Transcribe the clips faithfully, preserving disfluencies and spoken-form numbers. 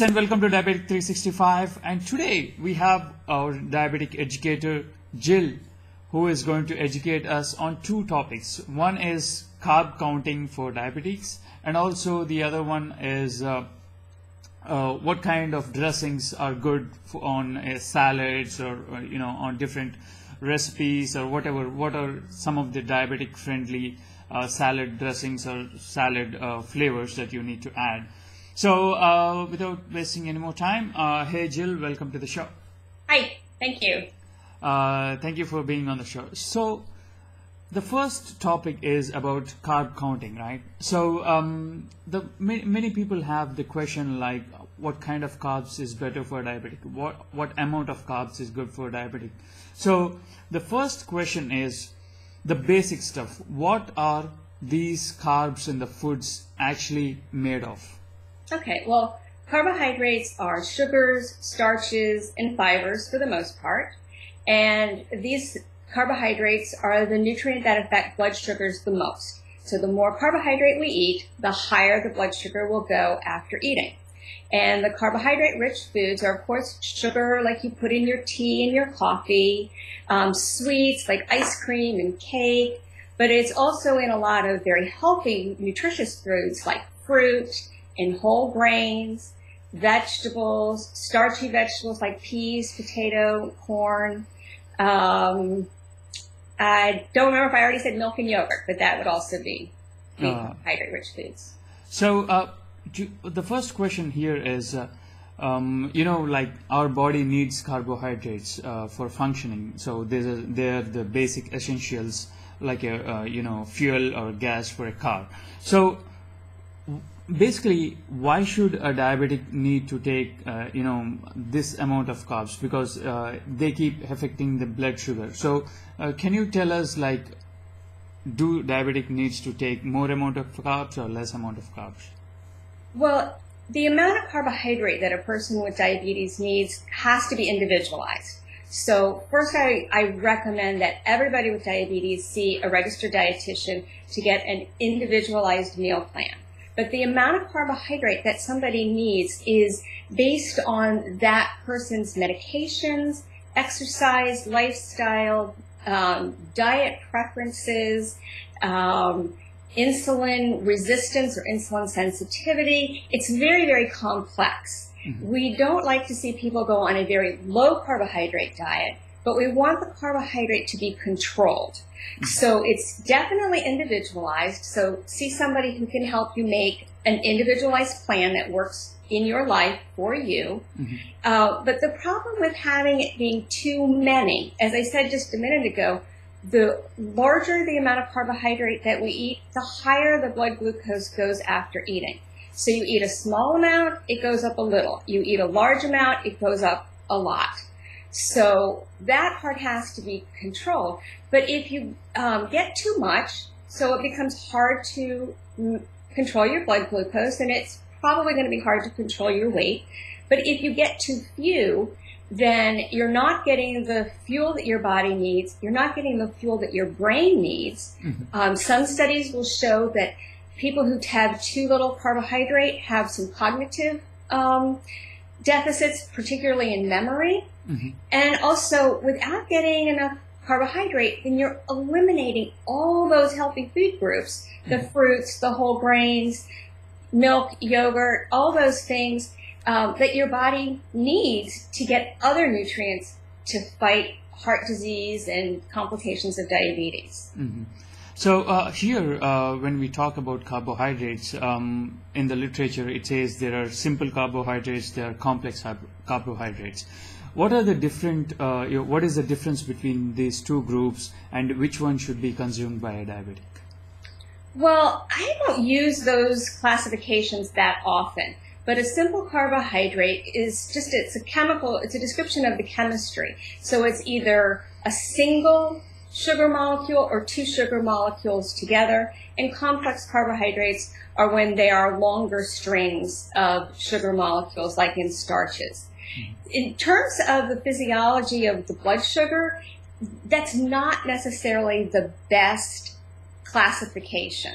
And welcome to Diabetic three sixty-five, and today we have our diabetic educator Jill, who is going to educate us on two topics. One is carb counting for diabetics, and also the other one is uh, uh, what kind of dressings are good for on uh, salads or, or you know on different recipes or whatever. What are some of the diabetic friendly uh, salad dressings or salad uh, flavors that you need to add? So uh, without wasting any more time, uh, hey Jill, welcome to the show. Hi, thank you. Uh, thank you for being on the show. So the first topic is about carb counting, right? So um, the many, many people have the question like, what kind of carbs is better for a diabetic? What what amount of carbs is good for a diabetic? So the first question is the basic stuff. What are these carbs in the foods actually made of? Okay, well, carbohydrates are sugars, starches, and fibers for the most part. And these carbohydrates are the nutrient that affect blood sugars the most. So the more carbohydrate we eat, the higher the blood sugar will go after eating. And the carbohydrate-rich foods are, of course, sugar like you put in your tea and your coffee, um, sweets like ice cream and cake, but it's also in a lot of very healthy, nutritious foods like fruit, in whole grains, vegetables, starchy vegetables like peas, potato, corn. Um, I don't remember if I already said milk and yogurt, but that would also be uh, carbohydrate-rich foods. So uh, do, the first question here is, uh, um, you know, like our body needs carbohydrates uh, for functioning. So they're, they're the basic essentials, like a uh, you know fuel or gas for a car. So basically, why should a diabetic need to take uh, you know this amount of carbs? Because uh, they keep affecting the blood sugar. So uh, can you tell us, like, do diabetic needs to take more amount of carbs or less amount of carbs? Well, the amount of carbohydrate that a person with diabetes needs has to be individualized. So first, I, I recommend that everybody with diabetes see a registered dietitian to get an individualized meal plan. But the amount of carbohydrate that somebody needs is based on that person's medications, exercise, lifestyle, um, diet preferences, um, insulin resistance or insulin sensitivity. It's very, very complex. Mm-hmm. We don't like to see people go on a very low carbohydrate diet, but we want the carbohydrate to be controlled. So it's definitely individualized. So see somebody who can help you make an individualized plan that works in your life for you. Mm-hmm. Uh, but the problem with having it being too many, as I said just a minute ago, the larger the amount of carbohydrate that we eat, the higher the blood glucose goes after eating. So you eat a small amount, it goes up a little. You eat a large amount, it goes up a lot. So that part has to be controlled. But if you um, get too much, so it becomes hard to control your blood glucose, and it's probably going to be hard to control your weight. But if you get too few, then you're not getting the fuel that your body needs. You're not getting the fuel that your brain needs. Mm-hmm. Um, some studies will show that people who have too little carbohydrate have some cognitive um, deficits, particularly in memory. Mm-hmm. And also, without getting enough carbohydrate, then you're eliminating all those healthy food groups, the mm-hmm. fruits, the whole grains, milk, yogurt, all those things um, that your body needs to get other nutrients to fight heart disease and complications of diabetes. Mm-hmm. So uh, here, uh, when we talk about carbohydrates, um, in the literature it says there are simple carbohydrates, there are complex carbohydrates. What are the different? Uh, you know, what is the difference between these two groups, and which one should be consumed by a diabetic? Well, I don't use those classifications that often, but a simple carbohydrate is just, it's a chemical, it's a description of the chemistry. So it's either a single sugar molecule or two sugar molecules together, and complex carbohydrates are when they are longer strings of sugar molecules, like in starches. In terms of the physiology of the blood sugar, that's not necessarily the best classification.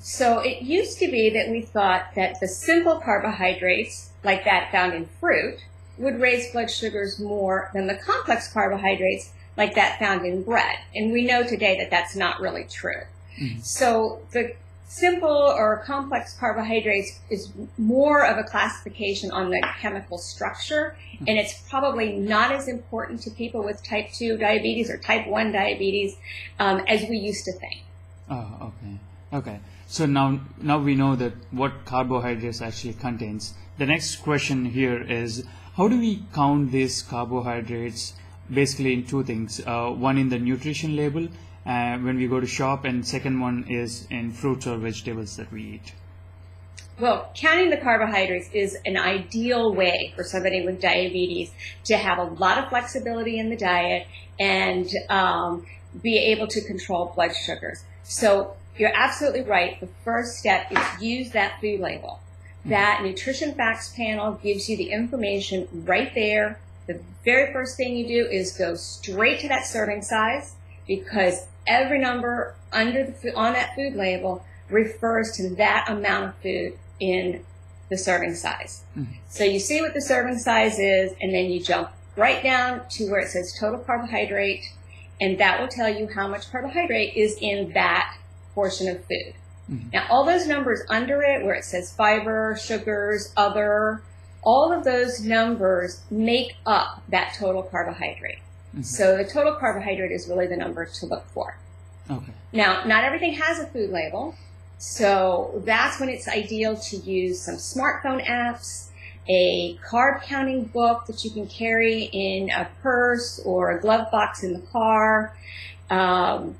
So it used to be that we thought that the simple carbohydrates, like that found in fruit, would raise blood sugars more than the complex carbohydrates, like that found in bread. And we know today that that's not really true. Mm-hmm. So the simple or complex carbohydrates is more of a classification on the chemical structure, and it's probably not as important to people with type two diabetes or type one diabetes um, as we used to think. Oh, okay. Okay. So now, now we know that what carbohydrates actually contains. The next question here is, how do we count these carbohydrates? Basically in two things, uh, one in the nutrition label Uh, when we go to shop, and second one is in fruits or vegetables that we eat. Well, counting the carbohydrates is an ideal way for somebody with diabetes to have a lot of flexibility in the diet and um, be able to control blood sugars. So you're absolutely right. The first step is use that food label. That nutrition facts panel gives you the information right there. The very first thing you do is go straight to that serving size, because every number under the food, on that food label refers to that amount of food in the serving size. Mm-hmm. So you see what the serving size is, and then you jump right down to where it says total carbohydrate, and that will tell you how much carbohydrate is in that portion of food. Mm-hmm. Now, all those numbers under it, where it says fiber, sugars, other, all of those numbers make up that total carbohydrate. Mm-hmm. So the total carbohydrate is really the number to look for. Okay. Now, not everything has a food label, so that's when it's ideal to use some smartphone apps, a carb counting book that you can carry in a purse or a glove box in the car, um,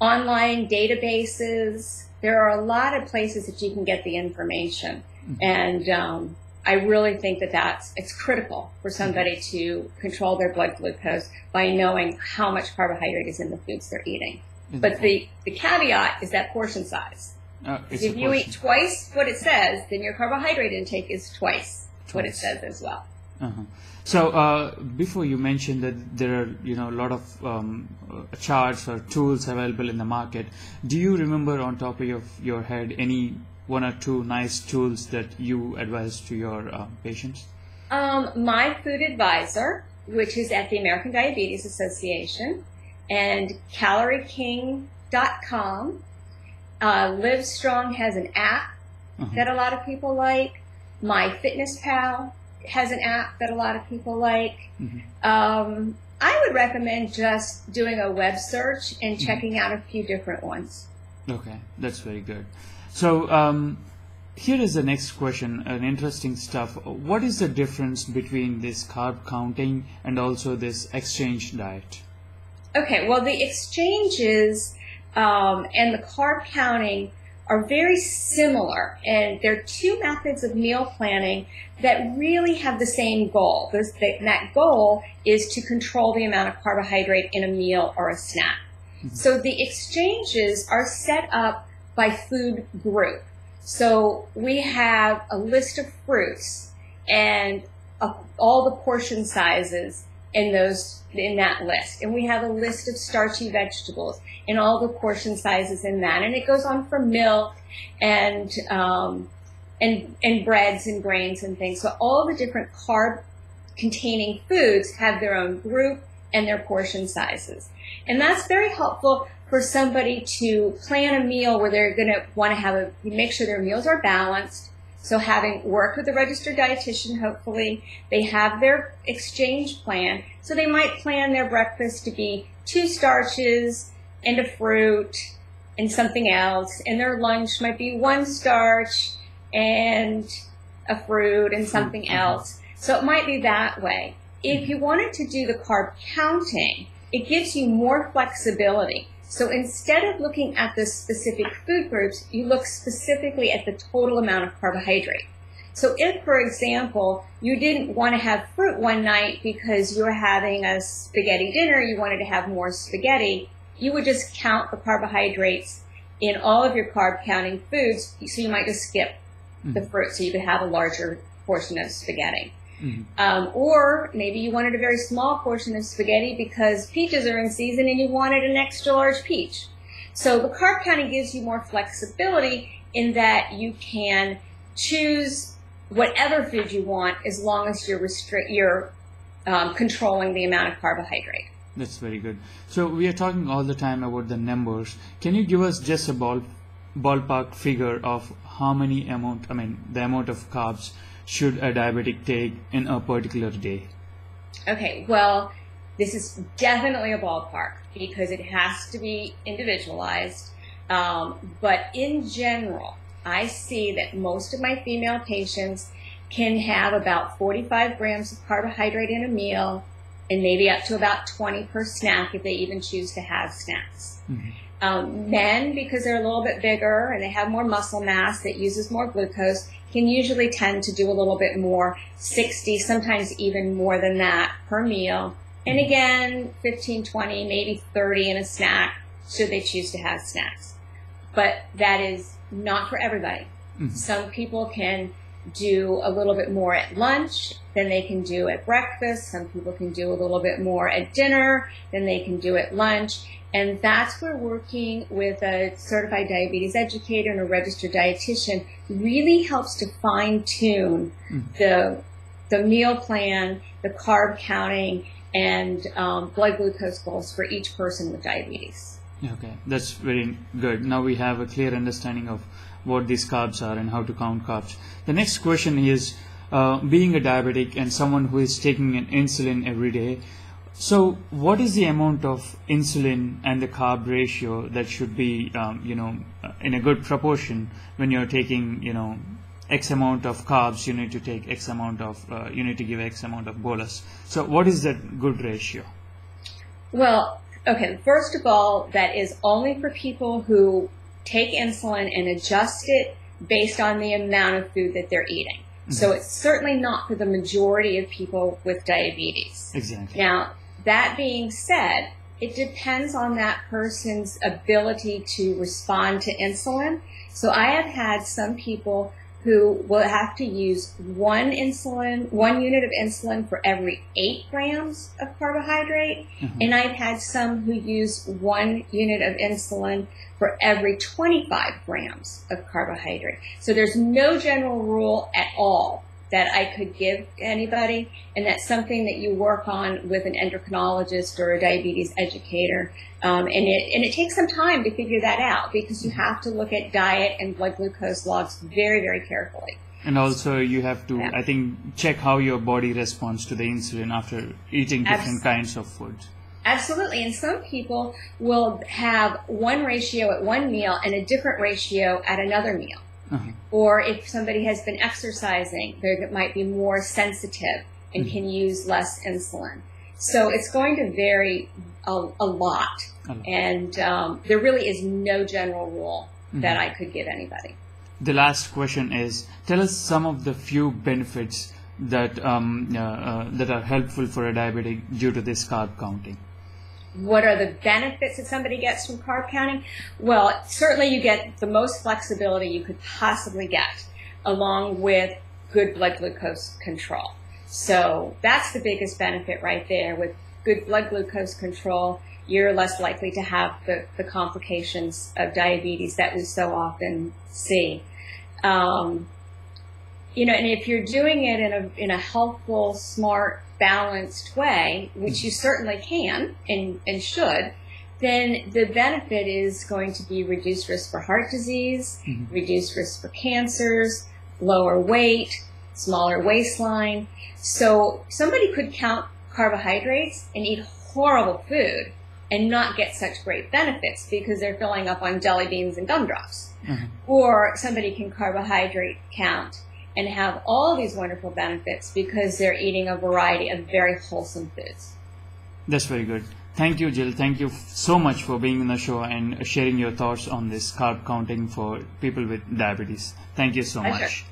online databases. There are a lot of places that you can get the information, mm-hmm. and um, I really think that that's, it's critical for somebody to control their blood glucose by knowing how much carbohydrate is in the foods they're eating. But the, the caveat is that portion size. Uh, if you eat twice what it says, then your carbohydrate intake is twice, twice. what it says as well. Uh-huh. So uh, before you mentioned that there are, you know, a lot of um, charts or tools available in the market, do you remember on top of your, your head any one or two nice tools that you advise to your uh, patients? Um, My Food Advisor, which is at the American Diabetes Association, and calorie king dot com. Uh, Livestrong has an app uh-huh. that a lot of people like. My Fitness Pal has an app that a lot of people like. Mm-hmm. um, I would recommend just doing a web search and checking mm-hmm. out a few different ones. Okay, that's very good. So um, here is the next question, an interesting stuff. What is the difference between this carb counting and also this exchange diet? Okay, well, the exchanges um, and the carb counting are very similar, and they're two methods of meal planning that really have the same goal. The, that goal is to control the amount of carbohydrate in a meal or a snack. Mm-hmm. So the exchanges are set up by food group. So we have a list of fruits and a, all the portion sizes in those in that list. And we have a list of starchy vegetables and all the portion sizes in that. And it goes on for milk and um, and and breads and grains and things. So all the different carb containing foods have their own group and their portion sizes. And that's very helpful for somebody to plan a meal where they're going to want to have a, make sure their meals are balanced. So having worked with a registered dietitian, hopefully, they have their exchange plan. So they might plan their breakfast to be two starches and a fruit and something else. And their lunch might be one starch and a fruit and something else. So it might be that way. If you wanted to do the carb counting, it gives you more flexibility. So instead of looking at the specific food groups, you look specifically at the total amount of carbohydrate. So if, for example, you didn't want to have fruit one night because you were having a spaghetti dinner, you wanted to have more spaghetti, you would just count the carbohydrates in all of your carb counting foods. So you might just skip mm-hmm. the fruit so you could have a larger portion of spaghetti. Mm-hmm. Um, or maybe you wanted a very small portion of spaghetti because peaches are in season and you wanted an extra large peach. So the carb counting gives you more flexibility in that you can choose whatever food you want as long as you're restrict you're um, controlling the amount of carbohydrate. That's very good. So we are talking all the time about the numbers. Can you give us just a ball, ballpark figure of how many amount, I mean, the amount of carbs should a diabetic take in a particular day? Okay, well, this is definitely a ballpark because it has to be individualized. Um, but in general, I see that most of my female patients can have about forty-five grams of carbohydrate in a meal, and maybe up to about twenty per snack if they even choose to have snacks. Mm-hmm. um, men, because they're a little bit bigger and they have more muscle mass that uses more glucose, can usually tend to do a little bit more, sixty, sometimes even more than that per meal. And again, fifteen, twenty, maybe thirty in a snack should they choose to have snacks. But that is not for everybody. Mm-hmm. Some people can do a little bit more at lunch than they can do at breakfast. Some people can do a little bit more at dinner than they can do at lunch. And that's where working with a certified diabetes educator and a registered dietitian really helps to fine-tune mm. the, the meal plan, the carb counting, and um, blood glucose goals for each person with diabetes. Okay, that's very good. Now we have a clear understanding of what these carbs are and how to count carbs. The next question is, uh, being a diabetic and someone who is taking an insulin every day, so what is the amount of insulin and the carb ratio that should be, um, you know, in a good proportion when you're taking, you know, X amount of carbs, you need to take X amount of, uh, you need to give X amount of bolus. So what is that good ratio? Well, okay, first of all, that is only for people who take insulin and adjust it based on the amount of food that they're eating. Mm-hmm. So it's certainly not for the majority of people with diabetes. Exactly. Now, that being said, it depends on that person's ability to respond to insulin. So I have had some people who will have to use one insulin, one unit of insulin for every eight grams of carbohydrate. Mm-hmm. And I've had some who use one unit of insulin for every twenty-five grams of carbohydrate. So there's no general rule at all that I could give anybody. And that's something that you work on with an endocrinologist or a diabetes educator. Um, and it and it takes some time to figure that out because you have to look at diet and blood glucose logs very, very carefully. And also you have to, yeah. I think, check how your body responds to the insulin after eating different Absolutely. kinds of food. Absolutely. And some people will have one ratio at one meal and a different ratio at another meal. Uh-huh. Or if somebody has been exercising, they might be more sensitive and mm-hmm. can use less insulin. So it's going to vary a, a lot. And um, there really is no general rule mm-hmm. that I could give anybody. The last question is, tell us some of the few benefits that, um, uh, uh, that are helpful for a diabetic due to this carb counting. What are the benefits that somebody gets from carb counting? Well, certainly you get the most flexibility you could possibly get, along with good blood glucose control. So that's the biggest benefit right there. With good blood glucose control, you're less likely to have the, the complications of diabetes that we so often see. Um, you know, and if you're doing it in a, in a helpful, smart, balanced way, which you certainly can and, and should, then the benefit is going to be reduced risk for heart disease, mm-hmm. reduced risk for cancers, lower weight, smaller waistline. So somebody could count carbohydrates and eat horrible food and not get such great benefits because they're filling up on jelly beans and gumdrops. Mm-hmm. Or somebody can carbohydrate count and have all these wonderful benefits because they're eating a variety of very wholesome foods. That's very good. Thank you, Jill. Thank you so much for being on the show and sharing your thoughts on this carb counting for people with diabetes. Thank you so much. Sure.